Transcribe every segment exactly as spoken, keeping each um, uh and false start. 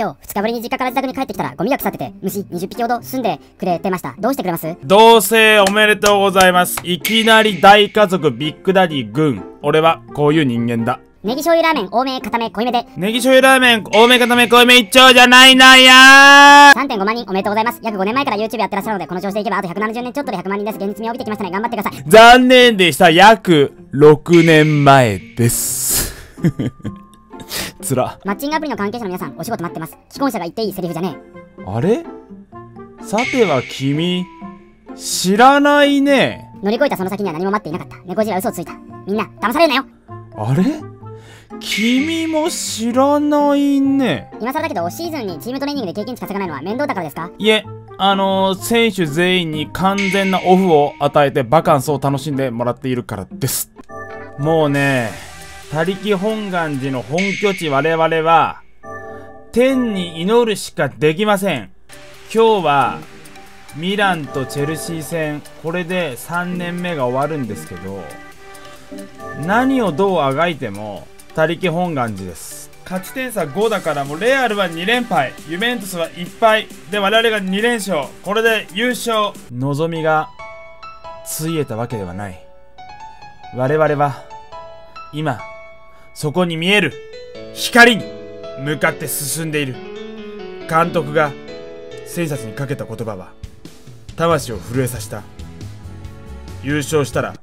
今日ふつかぶりに実家から自宅に帰ってきたらゴミが腐ってて虫にじゅっぴきほど住んでくれてました。どうしてくれます？同棲おめでとうございます。いきなり大家族ビッグダディ軍。俺はこういう人間だ。ネギ醤油ラーメン多め固め濃いめで。ネギ醤油ラーメン多め固め濃いめ一丁じゃないなやー。 さんてんごまんにんおめでとうございます。約ごねんまえから YouTube やってらっしゃるので、この調子でいけばあとひゃくななじゅうねんちょっとでひゃくまんにんです。現実味を帯びてきましたね。頑張ってください。残念でした。約ろくねんまえです。つら。マッチングアプリの関係者の皆さん、お仕事待ってます。既婚者が言っていいセリフじゃねえ。あれ、さては君知らないね。乗り越えたその先には何も待っていなかった。猫じら嘘をついた。みんな騙されるなよ。あれ、君も知らないね。今更だけど、シーズンにチームトレーニングで経験値稼がないのは面倒だからですか？いえ、あのー、選手全員に完全なオフを与えてバカンスを楽しんでもらっているからです。もうね、他力本願寺の本拠地我々は、天に祈るしかできません。今日は、ミランとチェルシー戦、これでさんねんめが終わるんですけど、何をどうあがいても、他力本願寺です。勝ち点差ごだから、もうレアルはにれんぱい、ユベントスはいちぱいで我々がにれんしょう、これで優勝。望みがついえたわけではない。我々は今そこに見える光に向かって進んでいる。監督が選手たちにかけた言葉は魂を震えさせた。優勝したら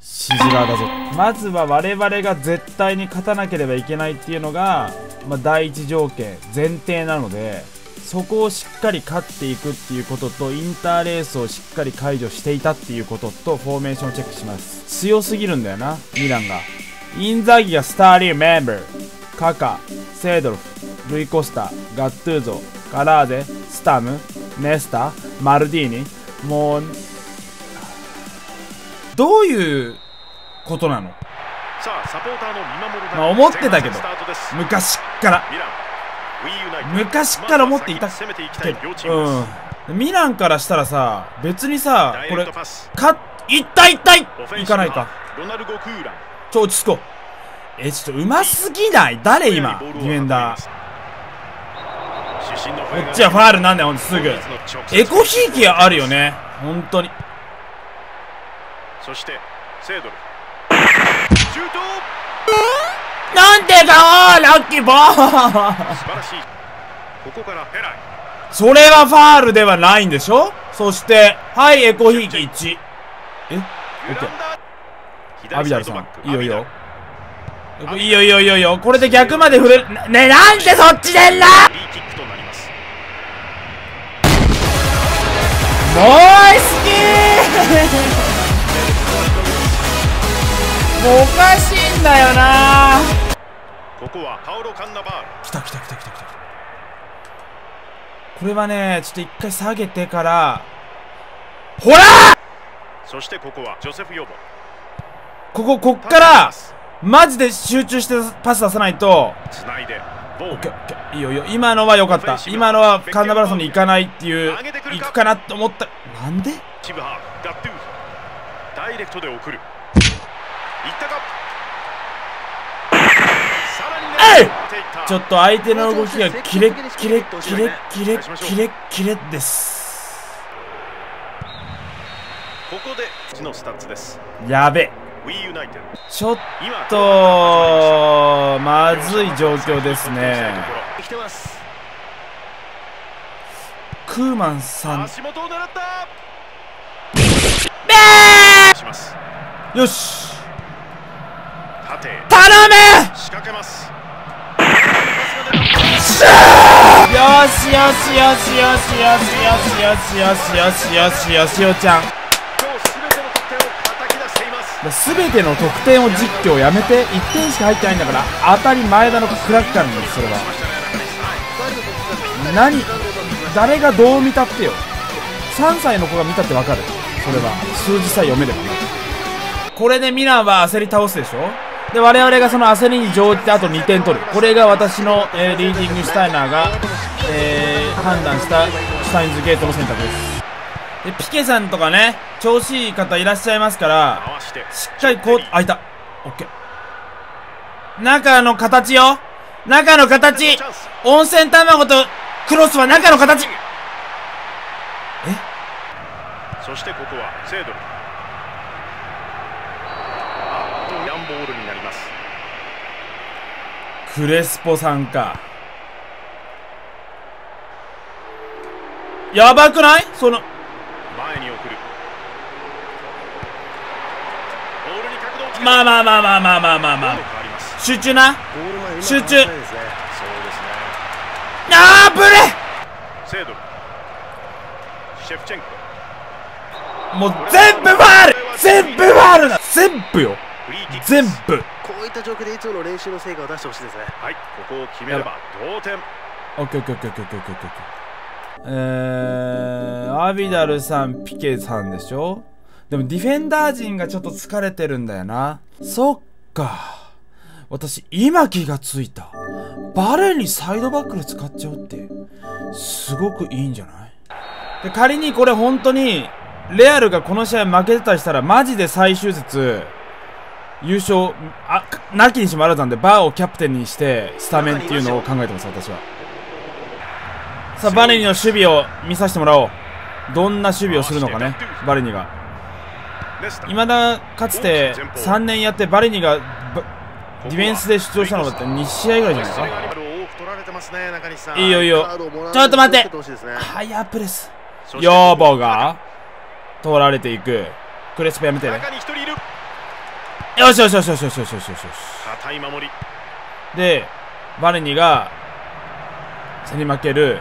シジラだぞ。まずは我々が絶対に勝たなければいけないっていうのが、まあ、第一条件前提なので、そこをしっかり勝っていくっていうことと、インターレースをしっかり解除していたっていうことと、フォーメーションチェックします。強すぎるんだよなミランが。インザギがスターリーメンバー、カカ、セードルフ、ルイコスタ、ガットゥーゾ、ガラーデ、スタム、ネスタ、マルディーニ。もうどういうことなの？まあ思ってたけど、昔から昔から思っていたけど、うん、ミランからしたらさ、別にさ、これ勝いったいったいいかないか。ちょ落ち着こう。え、ちょっとうますぎない？誰今ディフェンダー。こっちはファールなんだよ。ほんとすぐエコひいきあるよね、本当に。そしてセードルシュート。なんでだー、ラッキーボール。素晴らしい。ここからペライ。それはファールではないんでしょ。そしてはいエコひいきいち。え、オッケー。アビダルさんいいよいいよいいよいいよいいよいいよ。これで逆まで振れるね。え、なんでそっちでんな。もう好きー。おかしいんだよな。ここはパウロ・カンナバール。来た来た来た来た来た。これはね、ちょっと一回下げてからほら。そしてここはジョセフ・ヨボ。こここっからマジで集中してパス出さないと。繋いでボール。いいよいいよ。今のは良かった。今のはカンナバールソンに行かないっていう、行くかなと思った。なんでチブハール、ガッドゥダイレクトで送る。いったか。ちょっと相手の動きがキレッキレッキレッキレッキレッキレッです。ここでうちのスタッツです。やべ、ちょっとまずい状況ですね。クーマンさん、足元を狙った。よし頼む！仕掛けます。よしよしよしよしよしよしよしよしよしよしよしよちゃん。すべての得点を実況やめて、いってんしか入ってないんだから当たり前だのクラッカーなんです。それは何、誰がどう見たってよ。さんさいの子が見たってわかる。それは数字さえ読めれば。これでミランは焦り倒すでしょ。で我々がその焦りに乗じてあとにてん取る。これが私の、えー、リーディングシュタイナーが、えー、判断したシュタインズゲートの選択です。でピケさんとかね、調子いい方いらっしゃいますから、しっかりこう。あいた。オッケー。中の形よ。中の形、温泉卵とクロスは中の形。え、そしてここはセードル、ヤンボールになります。クレスポさんか、やばくない？その前に送る。まあまあまあまあまあまあまあまあ、集中な、集中。ああ、ブレ。セドル、シェフチェンコ。もう全部ファール、全部ファールだ、全部よ、全部。こういった状況でいつもの練習の成果を出してほしいですね。はい、ここを決めれば同点。オッケーオッケーオッケーオッケーオッケーオッケー。えー、アビダルさん、ピケさんでしょ。でもディフェンダー陣がちょっと疲れてるんだよな。そっか、私今気がついた。バレにサイドバックで使っちゃうってすごくいいんじゃない？で、仮にこれ本当にレアルがこの試合負けてたりしたら、マジで最終節優勝あなきにしもあらずなんで、バーをキャプテンにしてスタメンっていうのを考えてます、私は。さあ、バレニの守備を見させてもらおう。どんな守備をするのかね、バレニが。いまだかつてさんねんやってバレニがディフェンスで出場したのだってに試合ぐらいじゃないですか。いいよいいよ、ちょっと待って、ハイヤープレス、ヨーボが取られていく。クレスポやめてね。よしよしよしよしよしよしよしよし。で、バレニが背に負ける、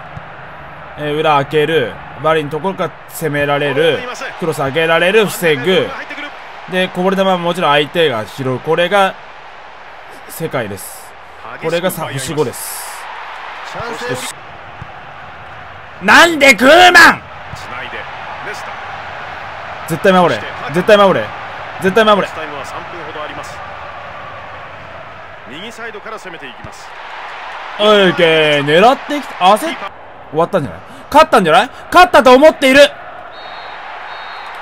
えー、裏開ける、バレーのところから攻められる、クロス上げられる、防ぐ。で、こぼれ球はもちろん相手が拾う。これが世界です。これが星ごです。なんでクーマン、絶対守れ、絶対守れ、絶対守れ。右サイドから攻めていきます。オーケー、狙ってきた。焦っ終わったんじゃない？勝ったんじゃない？勝ったと思っている。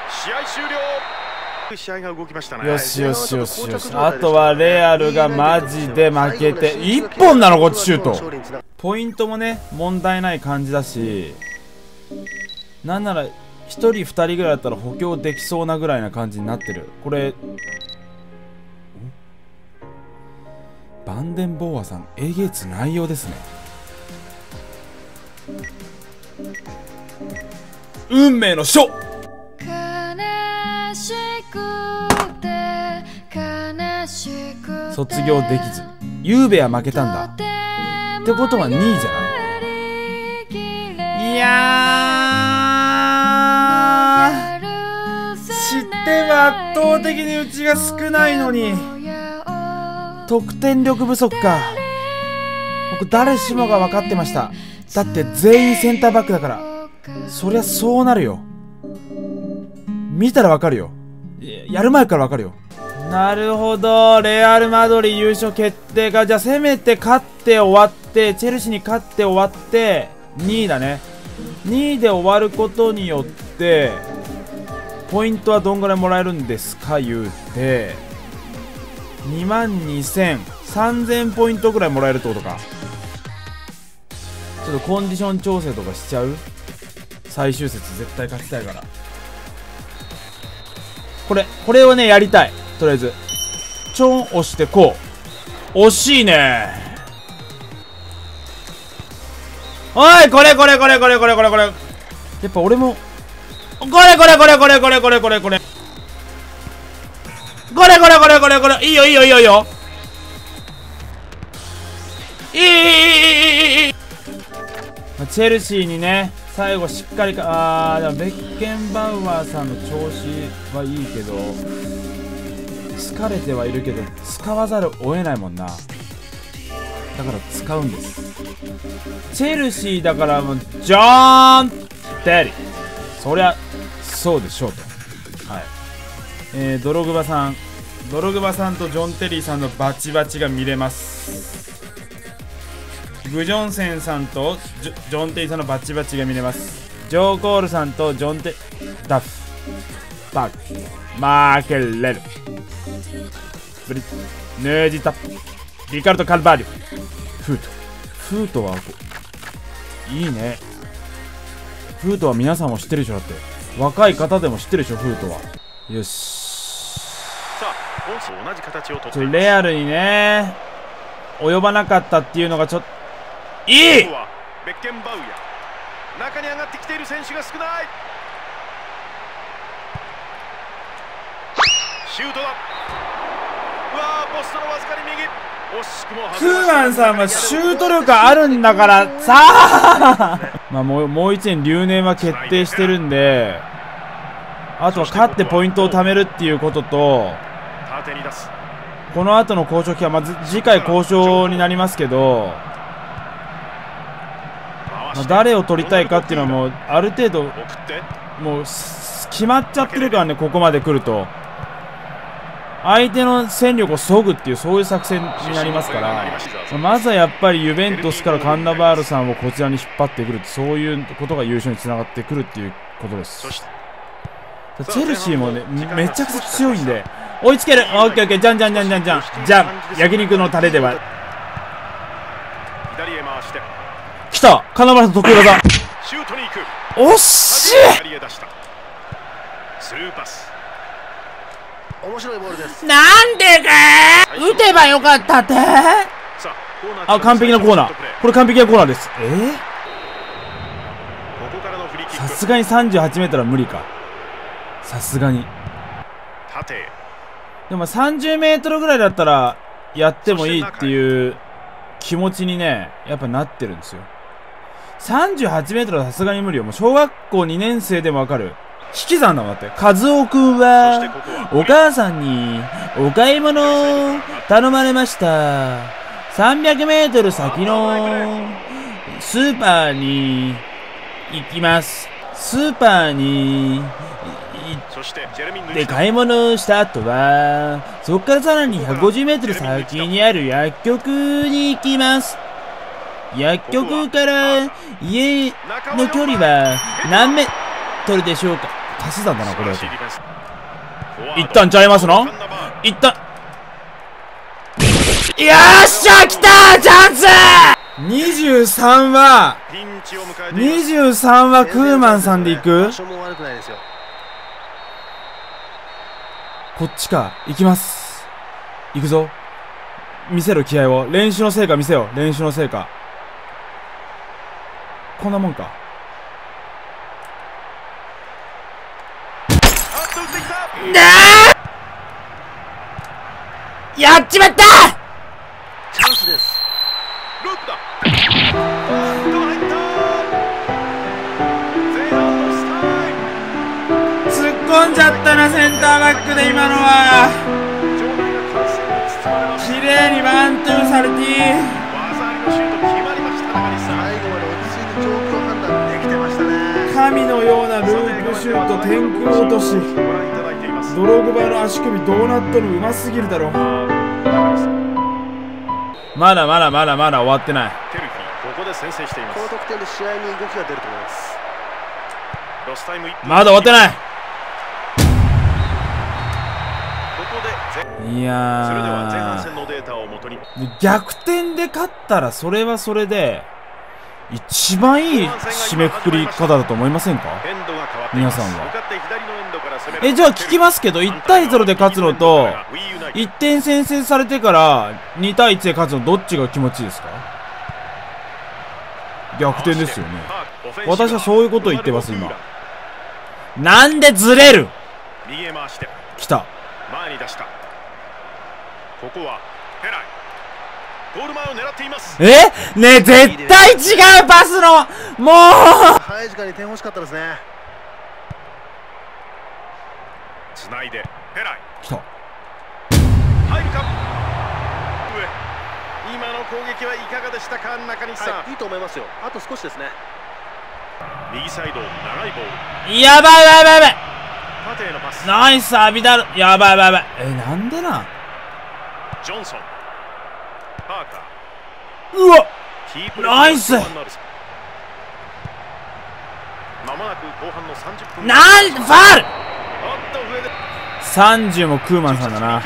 試合終了。試合が動きましたね。よしよしよしよし。あとはレアルがマジで負けていっぽんなの、こっちシュート。ポイントもね、問題ない感じだし、なんならひとりふたりぐらいだったら補強できそうなぐらいな感じになってる。これバンデンボーアさん、えげつ内容ですね。運命の書。卒業できず、ゆうべは負けたんだってことはにいじゃない？いやー、失点は圧倒的にうちが少ないのに得点力不足か。僕誰しもが分かってました。だって全員センターバックだから、そりゃそうなるよ。見たら分かるよ、やる前から分かるよ。なるほど、レアル・マドリー優勝決定か。じゃあせめて勝って終わって、チェルシーに勝って終わってにいだね。にいで終わることによってポイントはどんぐらいもらえるんですか？言うてにまんにせんさんぜんポイントぐらいもらえるってことか。ちょっとコンディション調整とかしちゃう。最終節絶対勝ちたいから、これこれをねやりたい。とりあえずチョン押してこう。惜しいね。おい、これこれこれこれこれこれこれ、やっぱ俺もこれこれこれこれこれこれこれこれこれこれこれこれこれ、いいよいいよいいよいいよ、いいいいいいいい。チェルシーにね、最後しっかりか。あー、でもベッケンバウアーさんの調子はいいけど疲れてはいるけど、使わざるを得ないもんな。だから使うんです、チェルシーだから。もうジョーン・テリー、そりゃそうでしょうと。はい、えー、ドログバさん、ドログバさんとジョン・テリーさんのバチバチが見れます。グジョンセンさんとジ ョ, ジョン・テリーさんのバチバチが見れます。ジョー・コールさんとジョン・テダフバックマーケレルブリッヌージタッリカルド・カルバーリョ。フート。フートは、いいね。フートは皆さんも知ってるでしょ、だって。若い方でも知ってるでしょ、フートは。よし。さあ、コースを同じ形をとって。レアルにね、及ばなかったっていうのがちょっと。いい！ベッケンバウヤ。中に上がってきている選手が少ない。シュートだ。うわー、ポストのわずかに右。クーマンさんはシュート力あるんだからさあまあもういちねん留年は決定してるんで、あとは勝ってポイントを貯めるっていうことと、この後の交渉期は、まあ、次回交渉になりますけど、まあ、誰を取りたいかっていうのはもうある程度もう決まっちゃってるからね。ここまで来ると相手の戦力を削ぐっていう、そういう作戦になりますから、まずはやっぱりユベントスからカンナバールさんをこちらに引っ張ってくるって、そういうことが優勝につながってくるっていうことです。チェルシーもね、めちゃくちゃ強いんで追いつける。オッケーオッケー。じゃんじゃんじゃんじゃんじゃんじゃん。焼肉のタレでは来た。カンナバールさん得意技。惜しい。スルーパス。面白いボールです。なんでかー、打てばよかったって。あ、完璧なコーナー。これ完璧なコーナーです。えー、さすがに さんじゅうはちメートル は無理か。さすがに。でも さんじゅうメートル ぐらいだったらやってもいいっていう気持ちにね、やっぱなってるんですよ。さんじゅうはちメートル はさすがに無理よ。もう小学校にねんせいでもわかる。引き算だもんだって。和夫くんは、お母さんに、お買い物、頼まれました。さんびゃくメートル先の、スーパーに、行きます。スーパーに、行って買い物をした後は、そこからさらにひゃくごじゅうメートル先にある薬局に行きます。薬局から、家の距離は、何メ、取るでしょうか。足し算だなこれ。一旦ちゃいますの。一旦。よっしゃ来たチャンス。にじゅうさんはにじゅうさんはクーマンさんでいく。こっちか。行きます。行くぞ。見せろ気合を。練習の成果見せよ。練習の成果こんなもんか。やっちまった。チャンスです。ロープだ。突っ込んじゃったなセンターバックで。今のは綺麗にワンツーされて、神のようなループシュート、天空落とし。ドログバの足首どうなっとる。うますぎるだろ。まだまだまだまだ終わってない。テルヒーここで先制しています。高得点で試合に動きが出ると思います。ロスタイムいち、まだ終わってない。ここでいやー、それでは前半戦のデータを元に逆転で勝ったら、それはそれで一番いい締めくくり方だと思いませんか皆さんは。え、じゃあ聞きますけど、いちたいゼロで勝つのといってん先制されてからにたいいちで勝つの、どっちが気持ちいいですか？逆転ですよね。私はそういうことを言ってます今。なんでずれる。来た。えねえ絶対違うパスの。もう早い時間に点欲しかったですね。つないでペライ来た。入るか。上。今の攻撃はいかがでしたか中西さん。いいと思いますよ。あと少しですね。右サイド長いボール。やばいやばいやばい。縦へのパス。ナイスアビダル。やばいやばい。え、なんでな。ジョンソン。パーカー。うわ。ナイス。まもなく後半のさんじゅっぷん。なんファウル。さんじゅうもクーマンさんだな。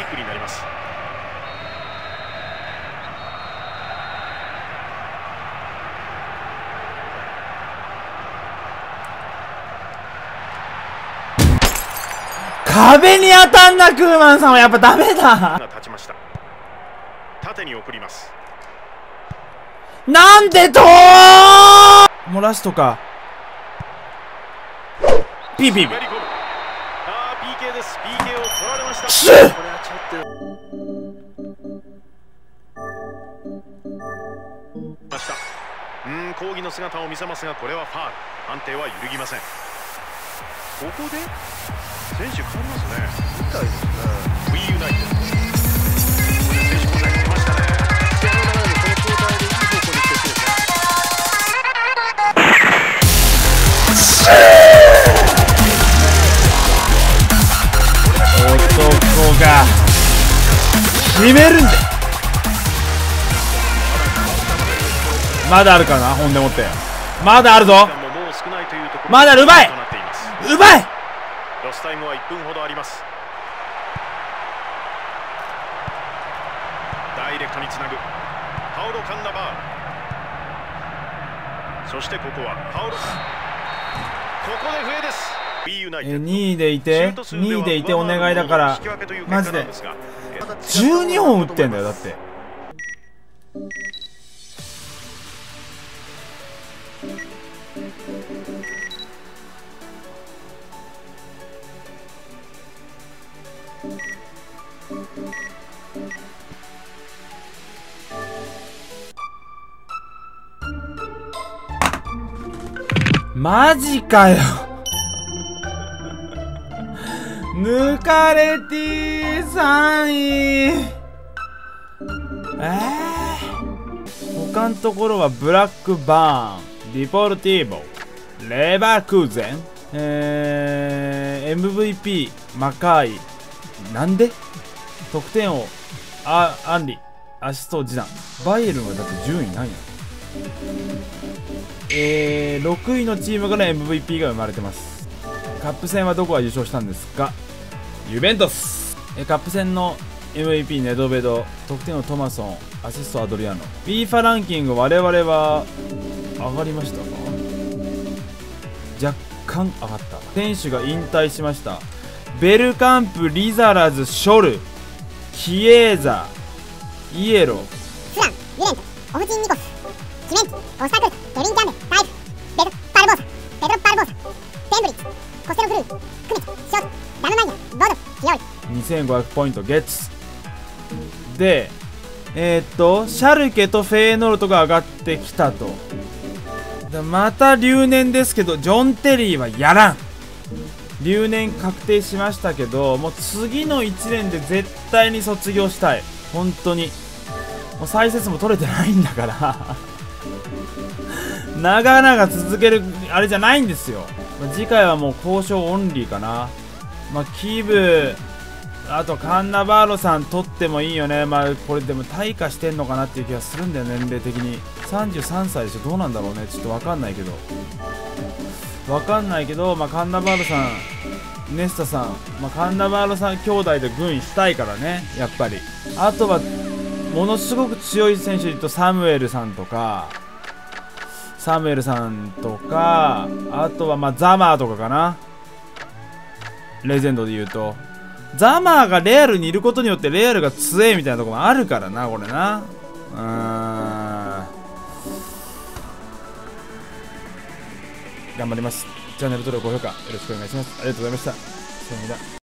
壁に当たんな、クーマンさんはやっぱダメだ。なんでとーもらすとか。ピーピーピー。シュうん、抗議の姿を見せますが、これはファウル。判定は揺るぎません。ここで選手変わりますね。みたいですね。ウィーユナイテッド。男が決めるんだ。まだあるかな、本でもって。まだあるぞ。まだある。うまい、うまい。ロスタイムはいっぷんほどあります。ダイレクトにつなぐパウロ・カンナバー。そしてここはパウロ。ここで笛です。にいでいて、にいでいてお願いだから。マジでじゅうにほん打ってんだよ。だってマジかよ。抜かれてさんい。えー、他のところはブラックバーン、ディポルティーボ、レバークーゼン、えー、エムブイピー マカイ。なんで得点王あアンリ、アシスト次男。バイエルンはだってじゅういないやん。えー、ろくいのチームから エムブイピー が生まれてます。カップ戦はどこが優勝したんですか？ユベントス。えカップ戦の エムブイピー ネドベド、得点王トマソン、アシストアドリアノ。 フィーファ ランキング我々は上がりましたか？若干上がった。選手が引退しました。ベルカンプ、リザラズ、ショル、キエーザ、イエロ、フラン、ユレント、オフチンニコス、キメンツ、オスタクル、ケビン・キャンベル、タイプ、ペド・パルボーサ、ペド・パルボーサ、ペンブリッツ、コステロフルー、クミ、ショート、ダムマイヤ、ボード、清い。にせんごひゃくポイントゲッツで、えー、っとシャルケとフェーノルトが上がってきたと。また留年ですけど、ジョン・テリーはやらん。留年確定しましたけど、もう次のいちねんで絶対に卒業したい。本当にもう再説も取れてないんだから長々続けるあれじゃないんですよ。次回はもう交渉オンリーかな。まあ、キーブ、あとカンナバーロさん取ってもいいよね。まあ、これでも退化してんのかなっていう気がするんだよ、年齢的に。さんじゅうさんさいでしょ。どうなんだろうね。ちょっとわかんないけど。わかんないけど、まあ、カンナバーロさん、ネスタさん、まあ、カンナバーロさん兄弟で軍医したいからね、やっぱり。あとは、ものすごく強い選手で言うと、サムエルさんとか、サムエルさんとか、あとはまあザマーとかかな。レジェンドで言うとザマーがレアルにいることによってレアルが強えみたいなとこもあるからな、これな。うーん、頑張ります。チャンネル登録、高評価よろしくお願いします。ありがとうございました。さよなら。